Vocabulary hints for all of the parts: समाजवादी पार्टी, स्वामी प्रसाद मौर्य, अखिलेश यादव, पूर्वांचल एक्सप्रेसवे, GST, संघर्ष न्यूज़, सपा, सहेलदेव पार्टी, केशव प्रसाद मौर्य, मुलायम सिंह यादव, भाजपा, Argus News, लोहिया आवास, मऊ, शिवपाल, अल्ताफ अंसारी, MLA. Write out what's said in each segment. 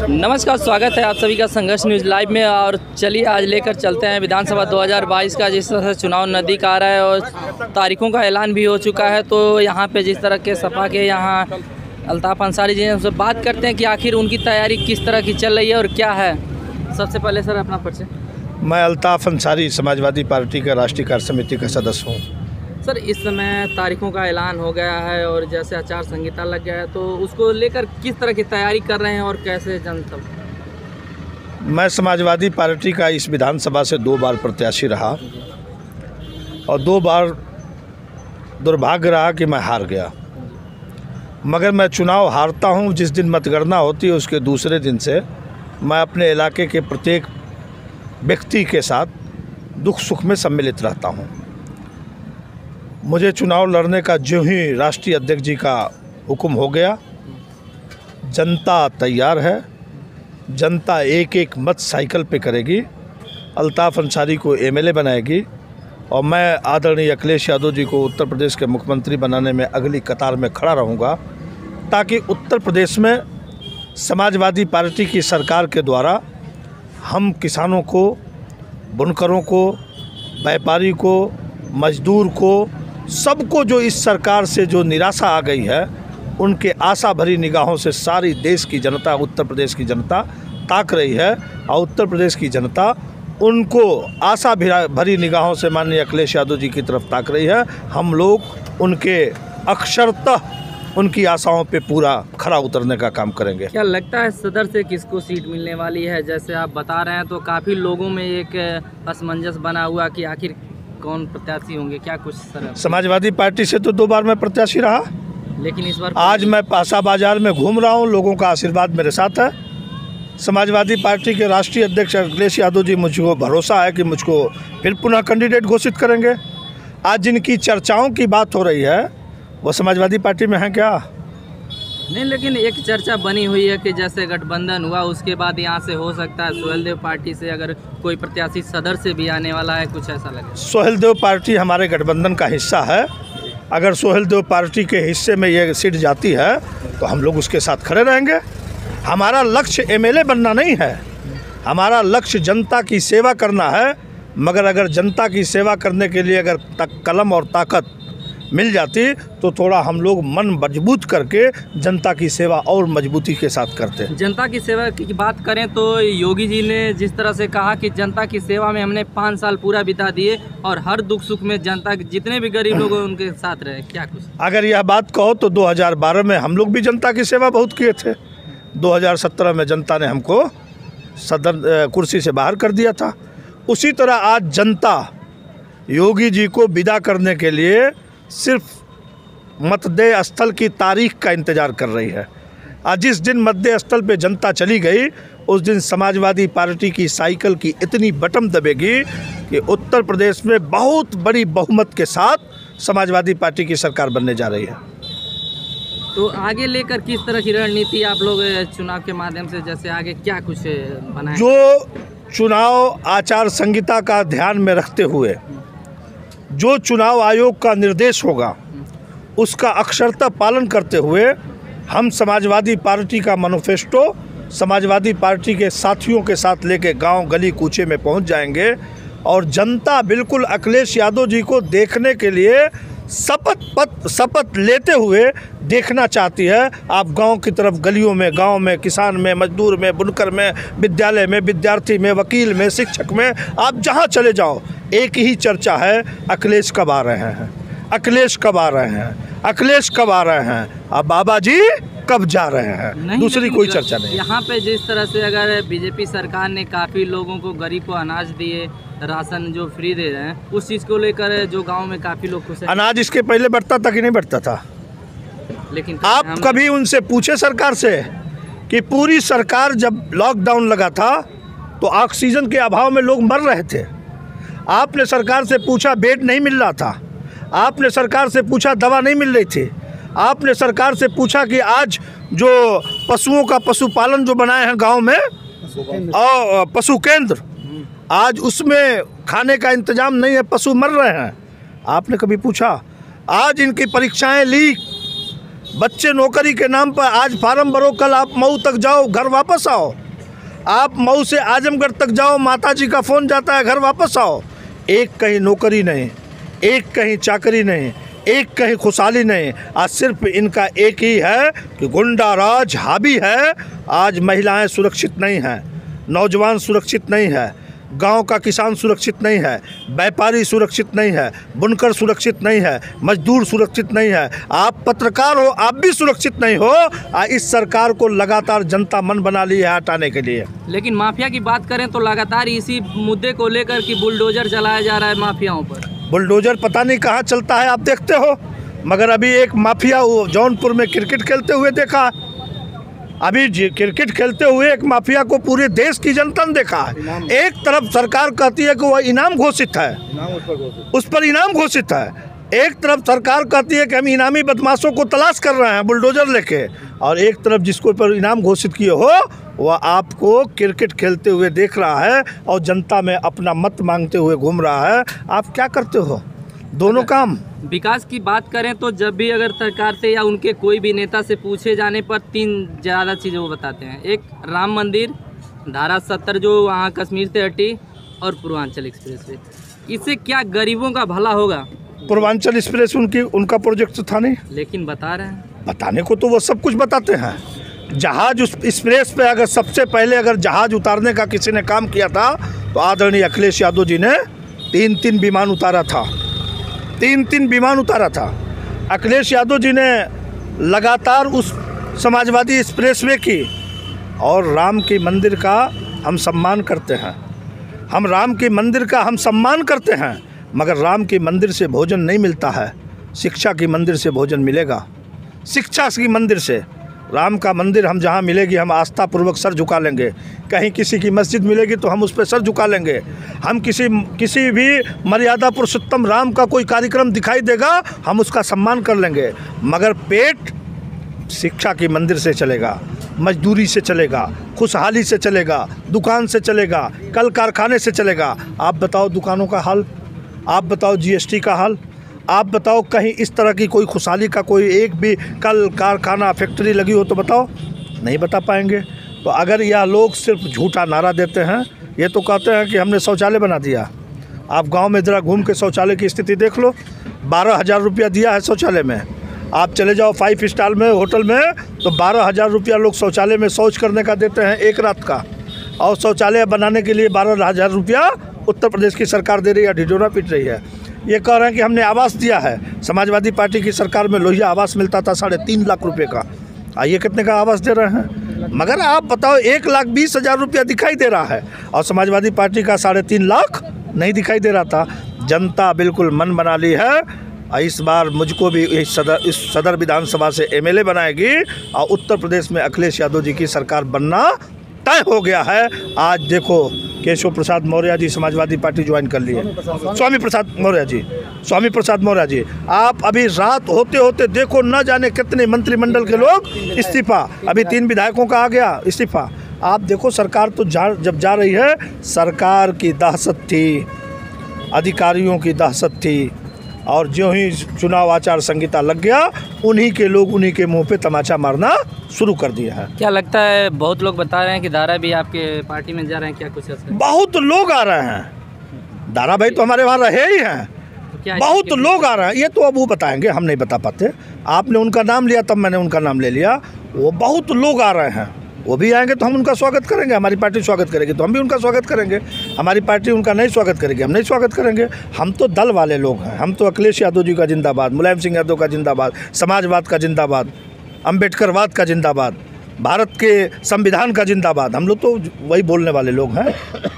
नमस्कार, स्वागत है आप सभी का संघर्ष न्यूज़ लाइव में। और चलिए आज लेकर चलते हैं विधानसभा 2022 का, जिस तरह से चुनाव नज़दीक आ रहा है और तारीखों का ऐलान भी हो चुका है, तो यहाँ पे जिस तरह के सपा के यहाँ अल्ताफ अंसारी जी हैं, उनसे बात करते हैं कि आखिर उनकी तैयारी किस तरह की चल रही है और क्या है। सबसे पहले सर अपना परिचय। मैं अल्ताफ अंसारी समाजवादी पार्टी का राष्ट्रीय कार्य समिति का सदस्य हूँ। सर इस समय तारीखों का ऐलान हो गया है और जैसे आचार संहिता लग गया है, तो उसको लेकर किस तरह की तैयारी कर रहे हैं और कैसे जनता। मैं समाजवादी पार्टी का इस विधानसभा से 2 बार प्रत्याशी रहा और 2 बार दुर्भाग्य रहा कि मैं हार गया, मगर मैं चुनाव हारता हूं। जिस दिन मतगणना होती है उसके दूसरे दिन से मैं अपने इलाके के प्रत्येक व्यक्ति के साथ दुख सुख में सम्मिलित रहता हूँ। मुझे चुनाव लड़ने का जो ही राष्ट्रीय अध्यक्ष जी का हुक्म हो गया, जनता तैयार है। जनता एक एक मत साइकिल पे करेगी, अल्ताफ अंसारी को एमएलए बनाएगी और मैं आदरणीय अखिलेश यादव जी को उत्तर प्रदेश के मुख्यमंत्री बनाने में अगली कतार में खड़ा रहूँगा, ताकि उत्तर प्रदेश में समाजवादी पार्टी की सरकार के द्वारा हम किसानों को, बुनकरों को, व्यापारी को, मजदूर को, सबको जो इस सरकार से जो निराशा आ गई है, उनके आशा भरी निगाहों से सारी देश की जनता, उत्तर प्रदेश की जनता ताक रही है और उत्तर प्रदेश की जनता उनको आशा भरी निगाहों से माननीय अखिलेश यादव जी की तरफ ताक रही है। हम लोग उनके अक्षरतः उनकी आशाओं पे पूरा खरा उतरने का काम करेंगे। क्या लगता है सदर से किसको सीट मिलने वाली है? जैसे आप बता रहे हैं तो काफ़ी लोगों में एक असमंजस बना हुआ कि आखिर कौन प्रत्याशी होंगे, क्या कुछ सर? समाजवादी पार्टी से तो 2 बार मैं प्रत्याशी रहा, लेकिन इस बार आज मैं पासा बाजार में घूम रहा हूं, लोगों का आशीर्वाद मेरे साथ है। समाजवादी पार्टी के राष्ट्रीय अध्यक्ष अखिलेश यादव जी मुझको भरोसा है कि मुझको फिर पुनः कैंडिडेट घोषित करेंगे। आज जिनकी चर्चाओं की बात हो रही है वो समाजवादी पार्टी में है क्या? नहीं, लेकिन एक चर्चा बनी हुई है कि जैसे गठबंधन हुआ उसके बाद यहाँ से हो सकता है सहेलदेव पार्टी से अगर कोई प्रत्याशी सदर से भी आने वाला है, कुछ ऐसा लगे। सहेलदेव पार्टी हमारे गठबंधन का हिस्सा है, अगर सहेलदेव पार्टी के हिस्से में ये सीट जाती है तो हम लोग उसके साथ खड़े रहेंगे। हमारा लक्ष्य एमएलए बनना नहीं है, हमारा लक्ष्य जनता की सेवा करना है। मगर अगर जनता की सेवा करने के लिए अगर कलम और ताकत मिल जाती तो थोड़ा हम लोग मन मजबूत करके जनता की सेवा और मजबूती के साथ करते। जनता की सेवा की बात करें तो योगी जी ने जिस तरह से कहा कि जनता की सेवा में हमने 5 साल पूरा बिता दिए और हर दुख सुख में जनता के जितने भी गरीब लोग हैं उनके साथ रहे, क्या कुछ? अगर यह बात कहो तो 2012 में हम लोग भी जनता की सेवा बहुत किए थे। 2017 में जनता ने हमको सदर कुर्सी से बाहर कर दिया था। उसी तरह आज जनता योगी जी को विदा करने के लिए सिर्फ मतदेय स्थल की तारीख का इंतज़ार कर रही है। आज जिस दिन मतदेय स्थल पे जनता चली गई उस दिन समाजवादी पार्टी की साइकिल की इतनी बटन दबेगी कि उत्तर प्रदेश में बहुत बड़ी बहुमत के साथ समाजवादी पार्टी की सरकार बनने जा रही है। तो आगे लेकर किस तरह की रणनीति आप लोग चुनाव के माध्यम से, जैसे आगे क्या कुछ बनाए? जो चुनाव आचार संहिता का ध्यान में रखते हुए जो चुनाव आयोग का निर्देश होगा उसका अक्षरतः पालन करते हुए हम समाजवादी पार्टी का मैनिफेस्टो समाजवादी पार्टी के साथियों के साथ लेके गांव गली कूचे में पहुंच जाएंगे और जनता बिल्कुल अखिलेश यादव जी को देखने के लिए शपथ लेते हुए देखना चाहती है। आप गांव की तरफ, गलियों में, गांव में, किसान में, मजदूर में, बुनकर में, विद्यालय में, विद्यार्थी में, वकील में, शिक्षक में, आप जहां चले जाओ एक ही चर्चा है, अखिलेश कब आ रहे हैं, अखिलेश कब आ रहे हैं, अखिलेश कब आ रहे हैं, अब बाबा जी कब जा रहे हैं, दूसरी कोई चर्चा नहीं। यहाँ पे जिस तरह से अगर बीजेपी सरकार ने काफ़ी लोगों को, गरीब को अनाज दिए, राशन जो फ्री दे रहे हैं, उस चीज़ को लेकर जो गांव में काफ़ी लोग खुश हैं। अनाज इसके पहले बढ़ता था कि नहीं बढ़ता था? लेकिन आप कभी उनसे पूछे सरकार से कि पूरी सरकार जब लॉकडाउन लगा था तो ऑक्सीजन के अभाव में लोग मर रहे थे। आपने सरकार से पूछा बेड नहीं मिल रहा था, आपने सरकार से पूछा दवा नहीं मिल रही थी, आपने सरकार से पूछा कि आज जो पशुओं का पशुपालन जो बनाए हैं गांव में और पशु केंद्र, आज उसमें खाने का इंतजाम नहीं है, पशु मर रहे हैं, आपने कभी पूछा? आज इनकी परीक्षाएं लीक, बच्चे नौकरी के नाम पर आज फार्म भरो, कल आप मऊ तक जाओ, घर वापस आओ। आप मऊ से आजमगढ़ तक जाओ, माताजी का फ़ोन जाता है, घर वापस आओ। एक कहीं नौकरी नहीं, एक कहीं चाकरी नहीं, एक कहीं खुशहाली नहीं। आज सिर्फ इनका एक ही है कि गुंडा राज हावी है। आज महिलाएं सुरक्षित नहीं हैं, नौजवान सुरक्षित नहीं है, गांव का किसान सुरक्षित नहीं है, व्यापारी सुरक्षित नहीं है, बुनकर सुरक्षित नहीं है, मजदूर सुरक्षित नहीं है। आप पत्रकार हो, आप भी सुरक्षित नहीं हो। इस सरकार को लगातार जनता मन बना ली है हटाने के लिए। लेकिन माफिया की बात करें तो लगातार इसी मुद्दे को लेकर कि बुलडोजर चलाया जा रहा है माफियाओं पर। बुलडोजर पता नहीं कहाँ चलता है, आप देखते हो। मगर अभी एक माफिया जौनपुर में क्रिकेट खेलते हुए देखा, अभी क्रिकेट खेलते हुए एक माफिया को पूरे देश की जनता ने देखा है। एक तरफ सरकार कहती है कि वह इनाम घोषित है, उस पर इनाम घोषित है। एक तरफ सरकार कहती है कि हम इनामी बदमाशों को तलाश कर रहे हैं बुलडोजर लेके, और एक तरफ जिसको पर इनाम घोषित किए हो वह आपको क्रिकेट खेलते हुए देख रहा है और जनता में अपना मत मांगते हुए घूम रहा है। आप क्या करते हो? दोनों काम। विकास की बात करें तो जब भी अगर सरकार से या उनके कोई भी नेता से पूछे जाने पर तीन ज़्यादा चीज़ें वो बताते हैं, एक राम मंदिर, धारा 70 जो वहाँ कश्मीर से हटी, और पूर्वांचल एक्सप्रेसवे। इससे क्या गरीबों का भला होगा? पूर्वांचल एक्सप्रेस उनका प्रोजेक्ट था नहीं, लेकिन बता रहे हैं। बताने को तो वो सब कुछ बताते हैं। जहाज उस एक्सप्रेस पे अगर सबसे पहले अगर जहाज उतारने का किसी ने काम किया था तो आदरणीय अखिलेश यादव जी ने 3-3 विमान उतारा था, 3-3 विमान उतारा था। अखिलेश यादव जी ने लगातार उस समाजवादी एक्सप्रेसवे की और राम के मंदिर का हम सम्मान करते हैं, हम राम के मंदिर का हम सम्मान करते हैं। मगर राम के मंदिर से भोजन नहीं मिलता है, शिक्षा के मंदिर से भोजन मिलेगा। शिक्षा के मंदिर से, राम का मंदिर हम जहाँ मिलेगी हम आस्था पूर्वक सर झुका लेंगे। कहीं किसी की मस्जिद मिलेगी तो हम उस पर सर झुका लेंगे। हम किसी भी मर्यादा पुरुषोत्तम राम का कोई कार्यक्रम दिखाई देगा हम उसका सम्मान कर लेंगे। मगर पेट शिक्षा के मंदिर से चलेगा, मजदूरी से चलेगा, खुशहाली से चलेगा, दुकान से चलेगा, कल कारखाने से चलेगा। आप बताओ दुकानों का हाल, आप बताओ GST का हाल, आप बताओ कहीं इस तरह की कोई खुशहाली का कोई एक भी कल कारखाना फैक्ट्री लगी हो तो बताओ। नहीं बता पाएंगे। तो अगर यह लोग सिर्फ झूठा नारा देते हैं, ये तो कहते हैं कि हमने शौचालय बना दिया। आप गांव में ज़रा घूम के शौचालय की स्थिति देख लो। 12,000 रुपया दिया है शौचालय में। आप चले जाओ 5 स्टार में होटल में तो 12,000 रुपया लोग शौचालय में शौच करने का देते हैं एक रात का, और शौचालय बनाने के लिए 12,000 रुपया उत्तर प्रदेश की सरकार दे रही है, ढिढोरा पीट रही है। ये कह रहे हैं कि हमने आवास दिया है। समाजवादी पार्टी की सरकार में लोहिया आवास मिलता था 3.5 लाख रुपए का, आइए कितने का आवास दे रहे हैं। मगर आप बताओ 1,20,000 रुपया दिखाई दे रहा है और समाजवादी पार्टी का 3.5 लाख नहीं दिखाई दे रहा था। जनता बिल्कुल मन बना ली है। इस बार मुझको भी इस सदर विधानसभा से MLA बनाएगी और उत्तर प्रदेश में अखिलेश यादव जी की सरकार बनना तय हो गया है। आज देखो केशव प्रसाद मौर्य जी समाजवादी पार्टी ज्वाइन कर ली है, स्वामी प्रसाद मौर्य जी। आप अभी रात होते होते देखो न जाने कितने मंत्रिमंडल के लोग इस्तीफा, अभी 3 विधायकों का आ गया इस्तीफा। आप देखो सरकार तो जब जा रही है। सरकार की दहशत थी, अधिकारियों की दहशत थी, और जो ही चुनाव आचार संहिता लग गया उन्हीं के लोग उन्हीं के मुंह पे तमाचा मारना शुरू कर दिया है। क्या लगता है बहुत लोग बता रहे हैं कि दारा भी आपके पार्टी में जा रहे हैं, क्या कुछ ऐसा? बहुत लोग आ रहे हैं, दारा भाई तो हमारे वहाँ रहे ही हैं, तो बहुत लोग आ रहे हैं। ये तो अब वो बताएंगे, हम नहीं बता पाते। आपने उनका नाम लिया तब मैंने उनका नाम ले लिया। वो बहुत लोग आ रहे हैं, वो भी आएंगे तो हम उनका स्वागत करेंगे। हमारी पार्टी स्वागत करेगी तो हम भी उनका स्वागत करेंगे। हमारी पार्टी उनका नहीं स्वागत करेगी हम नहीं स्वागत करेंगे। हम तो दल वाले लोग हैं। हम तो अखिलेश यादव जी का जिंदाबाद, मुलायम सिंह यादव का जिंदाबाद, समाजवाद का जिंदाबाद, अम्बेडकरवाद का जिंदाबाद, भारत के संविधान का जिंदाबाद। हम लोग तो वही बोलने वाले लोग हैं।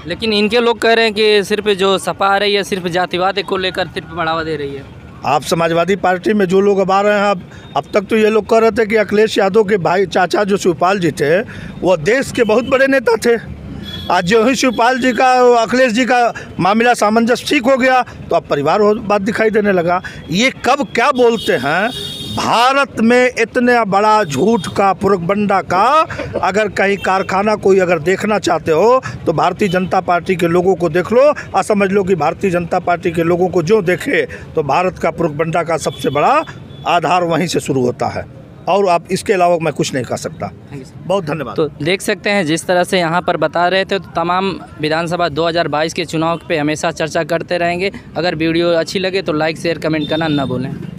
लेकिन इनके लोग कह रहे हैं कि सिर्फ जो सपा आ रही है सिर्फ जातिवाद को लेकर सिर्फ बढ़ावा दे रही है। आप समाजवादी पार्टी में जो लोग अब आ रहे हैं, अब तक तो ये लोग कह रहे थे कि अखिलेश यादव के भाई चाचा जो शिवपाल जी थे वो देश के बहुत बड़े नेता थे। आज जो ही शिवपाल जी का अखिलेश जी का मामला सामंजस्य ठीक हो गया तो अब परिवार बात दिखाई देने लगा। ये कब क्या बोलते हैं। भारत में इतना बड़ा झूठ का पुरगबंडा का अगर कहीं कारखाना कोई अगर देखना चाहते हो तो भारतीय जनता पार्टी के लोगों को देख लो, और समझ लो कि भारतीय जनता पार्टी के लोगों को जो देखे तो भारत का पुरगबंडा का सबसे बड़ा आधार वहीं से शुरू होता है। और आप इसके अलावा मैं कुछ नहीं कह सकता। बहुत धन्यवाद। तो देख सकते हैं जिस तरह से यहाँ पर बता रहे थे, तो तमाम विधानसभा 2022 के चुनाव पे हमेशा चर्चा करते रहेंगे। अगर वीडियो अच्छी लगे तो लाइक शेयर कमेंट करना न भूलें।